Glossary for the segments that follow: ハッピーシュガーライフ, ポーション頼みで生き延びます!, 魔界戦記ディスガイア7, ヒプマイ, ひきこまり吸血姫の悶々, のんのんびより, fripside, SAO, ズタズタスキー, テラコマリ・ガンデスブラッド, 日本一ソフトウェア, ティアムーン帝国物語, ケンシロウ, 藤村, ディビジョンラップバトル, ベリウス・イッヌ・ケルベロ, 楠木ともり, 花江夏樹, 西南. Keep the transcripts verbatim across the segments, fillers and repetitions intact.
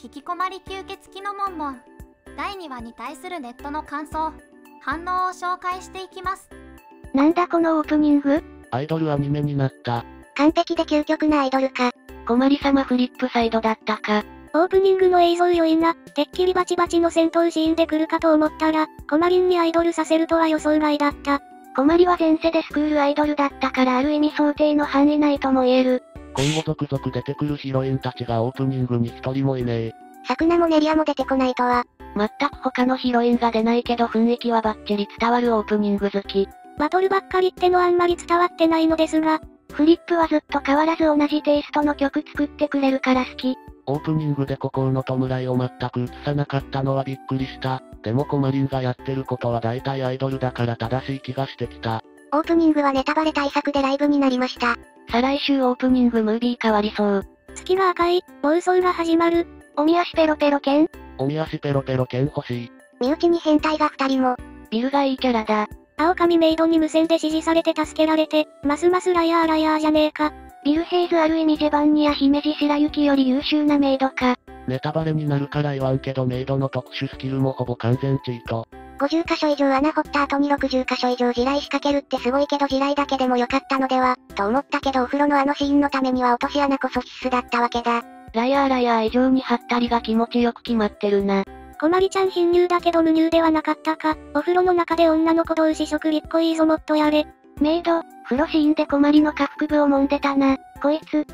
引きこもり吸血鬼のモンモンだいにわに対するネットの感想、反応を紹介していきます。なんだこのオープニング？アイドルアニメになった。完璧で究極なアイドルか。こまりさまフリップサイドだったか。オープニングの映像良いな、てっきりバチバチの戦闘シーンで来るかと思ったら、こまりんにアイドルさせるとは予想外だった。こまりは前世でスクールアイドルだったからある意味想定の範囲内とも言える。今後続々出てくるヒロインたちがオープニングに一人もいねえ。サクナもネリアも出てこないとは。全く他のヒロインが出ないけど雰囲気はバッチリ伝わるオープニング好き。バトルばっかりってのあんまり伝わってないのですが、フリップはずっと変わらず同じテイストの曲作ってくれるから好き。オープニングで孤高の弔いを全く映さなかったのはびっくりした。でもこまりんがやってることは大体アイドルだから正しい気がしてきた。オープニングはネタバレ対策でライブになりました。再来週オープニングムービー変わりそう。月が赤い、暴走が始まる。おみ足ペロペロ剣？おみ足ペロペロ剣欲しい。身内に変態がふたりも。ビルがいいキャラだ。青髪メイドに無線で指示されて助けられて、ますますライアーライアーじゃねえか。ビル・ヘイズある意味ジェバンニや姫路白雪より優秀なメイドか。ネタバレになるから言わんけどメイドの特殊スキルもほぼ完全チート。ごじゅっかしょ以上穴掘った後にろくじゅっかしょ以上地雷仕掛けるってすごいけど地雷だけでも良かったのでは、と思ったけどお風呂のあのシーンのためには落とし穴こそ必須だったわけだ。ライアーライアー以上にハッタリが気持ちよく決まってるな。こまりちゃん貧乳だけど無乳ではなかったか。お風呂の中で女の子同士食りっこいいぞもっとやれ。メイド、風呂シーンでこまりの下腹部を揉んでたな。こいつ、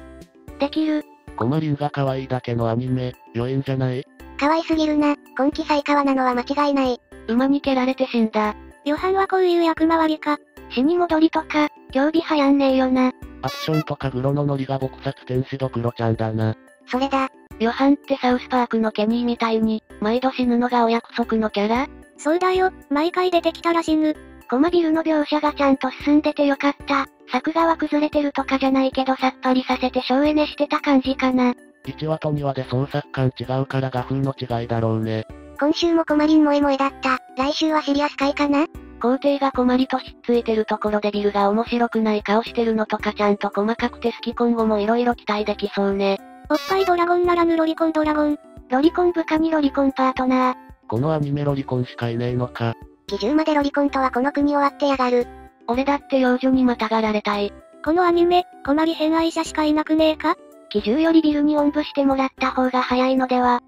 できる。こまりんが可愛いだけのアニメ、良いんじゃない？可愛すぎるな。今季最下位なのは間違いない。馬に蹴られて死んだ。ヨハンはこういう役回りか。死に戻りとか、競技はやんねえよな。アクションとかグロのノリが撲殺天使ドクロちゃんだな。それだ。ヨハンってサウスパークのケニーみたいに、毎度死ぬのがお約束のキャラ？そうだよ、毎回出てきたら死ぬ。コマビルの描写がちゃんと進んでてよかった。作画は崩れてるとかじゃないけどさっぱりさせて省エネしてた感じかな。いちわとにわで創作感違うから画風の違いだろうね。今週もこまりん萌え萌えだった。来週はシリアス回かな？皇帝がこまりとひっついてるところでビルが面白くない顔してるのとかちゃんと細かくて好き。今後も色々期待できそうね。おっぱいドラゴンならぬロリコンドラゴン。ロリコン部下にロリコンパートナー。このアニメロリコンしかいねえのか。基準までロリコンとはこの国終わってやがる。俺だって幼女にまたがられたい。このアニメ、こまり偏愛者しかいなくねえか。基準よりビルにおんぶしてもらった方が早いのでは。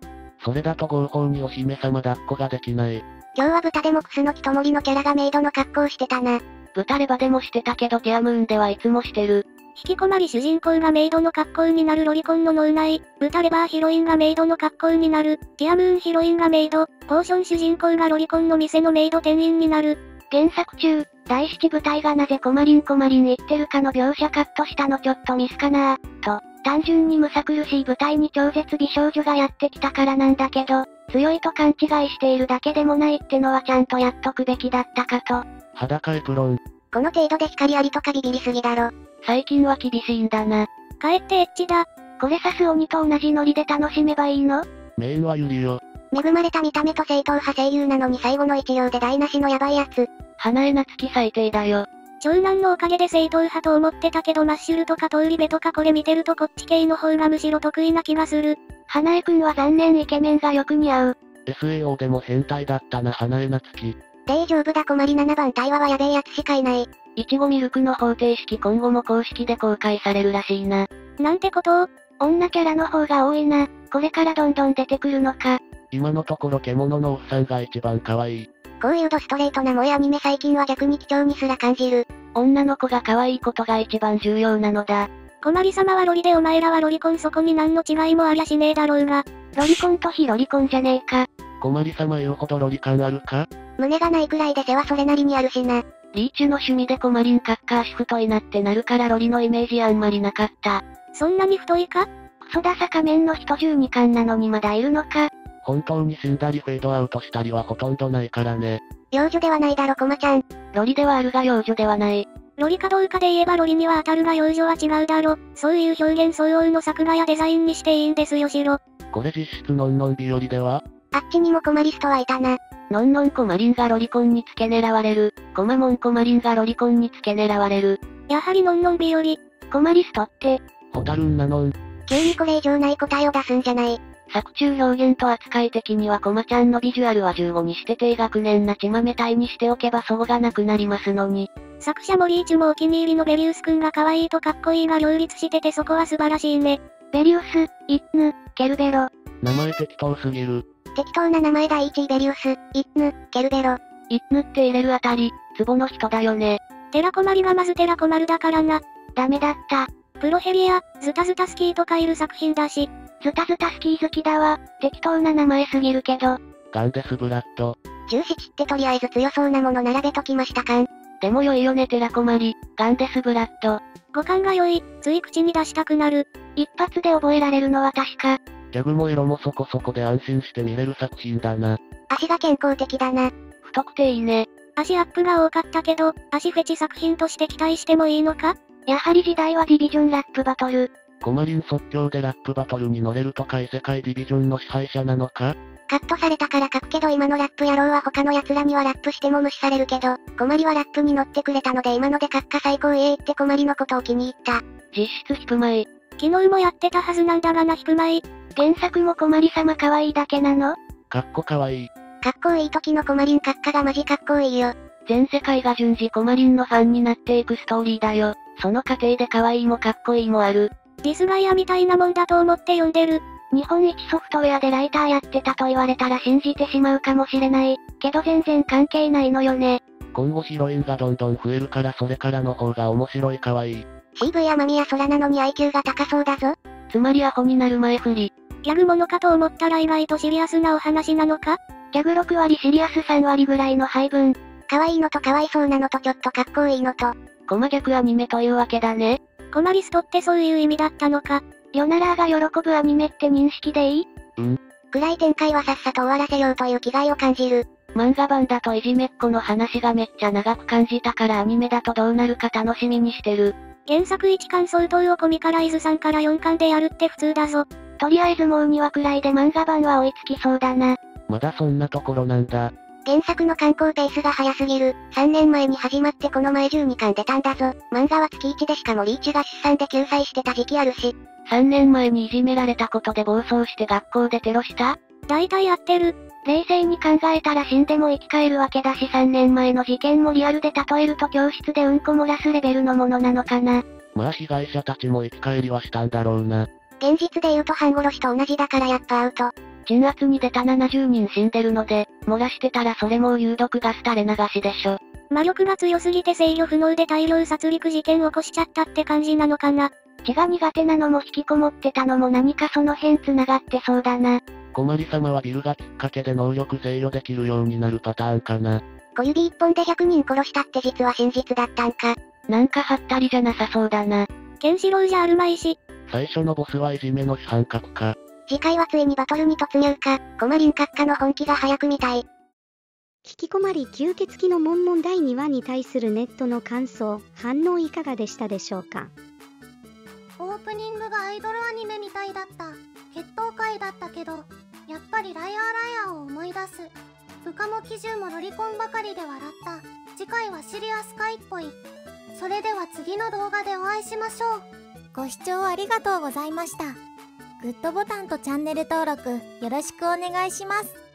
それだと合法にお姫様抱っこができない。今日は豚でもクスノキともりのキャラがメイドの格好してたな。豚レバでもしてたけどティアムーンではいつもしてる。引きこまり主人公がメイドの格好になるロリコンの脳内、豚レバーヒロインがメイドの格好になる、ティアムーンヒロインがメイド、ポーション主人公がロリコンの店のメイド店員になる。原作中、だいなな部隊がなぜこまりんこまりん言ってるかの描写カットしたのちょっとミスかなぁ、と、単純にむさ苦しい部隊に超絶美少女がやってきたからなんだけど、強いと勘違いしているだけでもないってのはちゃんとやっとくべきだったかと。裸エプロン。この程度で光ありとかビビりすぎだろ。最近は厳しいんだな。かえってエッチだ。これ刺す鬼と同じノリで楽しめばいいの？メインはユリよ。恵まれた見た目と正統派声優なのに最後の一行で台無しのヤバいやつ。花江夏樹最低だよ。長男のおかげで正統派と思ってたけどマッシュルとか通り部とかこれ見てるとこっち系の方がむしろ得意な気がする。花江くんは残念イケメンがよく似合う。エスエーオー でも変態だったな花江夏樹。大丈夫だこまりななばん対話はやべえやつしかいない。いちごミルクの方程式今後も公式で公開されるらしいな。なんてことを。女キャラの方が多いな。これからどんどん出てくるのか。今のところ獣のおっさんが一番可愛い。こういうドストレートな萌えアニメ最近は逆に貴重にすら感じる。女の子が可愛いことが一番重要なのだ。こまり様はロリでお前らはロリコンそこに何の違いもありゃしねえだろうが。ロリコンと非ロリコンじゃねえか。こまり様言うほどロリ感あるか？胸がないくらいで背はそれなりにあるしな。リーチの趣味でこまりんカッカーシフトになってなるからロリのイメージあんまりなかった。そんなに太いか？クソダサ仮面の人じゅうにかんなのにまだいるのか？本当に死んだりフェードアウトしたりはほとんどないからね。幼女ではないだろコマちゃん。ロリではあるが幼女ではない。ロリかどうかで言えばロリには当たるが幼女は違うだろ。そういう表現相応の作画やデザインにしていいんですよしろ。これ実質のんのん日和では？あっちにもコマリストはいたな。のんのんこまりんがロリコンにつけ狙われる。こまもんこまりんがロリコンにつけ狙われる。やはりのんのん日和。コマリストって。ホタルンなのん。急にこれ以上ない答えを出すんじゃない。作中表現と扱い的にはコマちゃんのビジュアルはじゅうごにして低学年な血豆体にしておけば齟齬がなくなりますのに。作者もリーチもお気に入りのベリウスくんが可愛いとかっこいいが両立しててそこは素晴らしいね。ベリウス、イッヌ、ケルベロ。名前適当すぎる。適当な名前だいいちいベリウス、イッヌ、ケルベロ。イッヌって入れるあたり、ツボの人だよね。テラコマリがまずテラコマルだからな。ダメだった。プロヘリア、ズタズタスキーとかいる作品だし。ズタズタスキー好きだわ。適当な名前すぎるけど。ガンデスブラッド。じゅうななってとりあえず強そうなもの並べときましたかん。でも良いよねテラコマリ、ガンデスブラッド。語感が良い、つい口に出したくなる。一発で覚えられるのは確か。ギャグも色もそこそこで安心して見れる作品だな。足が健康的だな。太くていいね。足アップが多かったけど、足フェチ作品として期待してもいいのか？やはり時代はディビジョンラップバトル。コマリン即興でラップバトルに乗れるとか異世界ディビジョンの支配者なのか？カットされたから書くけど今のラップ野郎は他の奴らにはラップしても無視されるけど、コマリはラップに乗ってくれたので今ので閣下最高ええってコマリのことを気に入った。実質ヒプマイ。昨日もやってたはずなんだがなヒプマイ。原作もコマリ様可愛いだけなの？かっこ可愛い。かっこいい時のコマリン閣下がマジかっこいいよ。全世界が順次コマリンのファンになっていくストーリーだよ。その過程で可愛いもかっこいいもある。ディスガイアみたいなもんだと思って読んでる。日本一ソフトウェアでライターやってたと言われたら信じてしまうかもしれない。けど全然関係ないのよね。今後ヒロインがどんどん増えるからそれからの方が面白い可愛い。シーブイやマミや空なのに アイキュー が高そうだぞ。つまりアホになる前振り。ギャグものかと思ったら意外とシリアスなお話なのか？ギャグろく割シリアスさん割ぐらいの配分。可愛いのと可哀想なのとちょっとかっこいいのと。コマ逆アニメというわけだね。コマリストってそういう意味だったのか。リョナラーが喜ぶアニメって認識でいい？うん。暗い展開はさっさと終わらせようという気概を感じる。漫画版だといじめっ子の話がめっちゃ長く感じたからアニメだとどうなるか楽しみにしてる。原作いっかん相当をコミカライズさんからよんかんでやるって普通だぞ。とりあえずもうにわくらいで漫画版は追いつきそうだな。まだそんなところなんだ。原作の刊行ペースが早すぎる。さんねんまえに始まってこの前じゅうにかん出たんだぞ。漫画は月いちでしかもリーチが出産で休載してた時期あるし。さんねんまえにいじめられたことで暴走して学校でテロした？大体合ってる。冷静に考えたら死んでも生き返るわけだしさんねんまえの事件もリアルで例えると教室でうんこ漏らすレベルのものなのかな。まあ被害者たちも生き返りはしたんだろうな。現実で言うと半殺しと同じだからやっぱアウト。鎮圧に出たななじゅうにん死んでるので、漏らしてたらそれもう有毒ガス垂れ流しでしょ。魔力が強すぎて制御不能で大量殺戮事件起こしちゃったって感じなのかな。血が苦手なのも引きこもってたのも何かその辺繋がってそうだな。コマリ様はビルがきっかけで能力制御できるようになるパターンかな。小指一本でひゃくにん殺したって実は真実だったんか。なんかはったりじゃなさそうだな。ケンシロウじゃあるまいし。最初のボスはいじめの主犯格か。次回はついにバトルに突入か、コマリン閣下の本気が早く見たい。聞きこまり吸血鬼の悶々だいにわに対するネットの感想、反応いかがでしたでしょうか。オープニングがアイドルアニメみたいだった。決闘会だったけど、やっぱりライアーライアーを思い出す。部下も奇獣もロリコンばかりで笑った。次回はシリアス会っぽい。それでは次の動画でお会いしましょう。ご視聴ありがとうございました。グッドボタンとチャンネル登録よろしくお願いします。